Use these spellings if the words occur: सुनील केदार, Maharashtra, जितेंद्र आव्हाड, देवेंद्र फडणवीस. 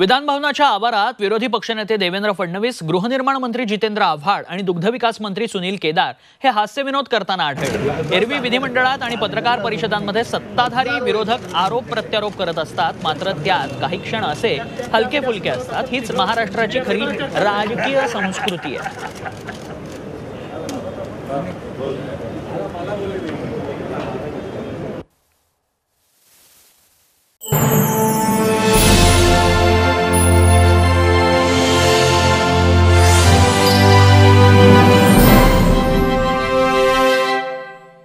विधान भवनाच्या आवारात विरोधी पक्षनेते देवेंद्र फडणवीस, गृहनिर्माण मंत्री जितेंद्र आव्हाड आणि दुग्धविकास मंत्री सुनील केदार हे हास्यविनोद करताना आढळले। एरवी विधिमंडळात आणि पत्रकार परिषदांमध्ये सत्ताधारी विरोधक आरोप प्रत्यारोप करत असतात, मात्र त्यात काही क्षण असे हलकेफुलके असतात। हीच महाराष्ट्राची खरी राजकीय संस्कृती आहे।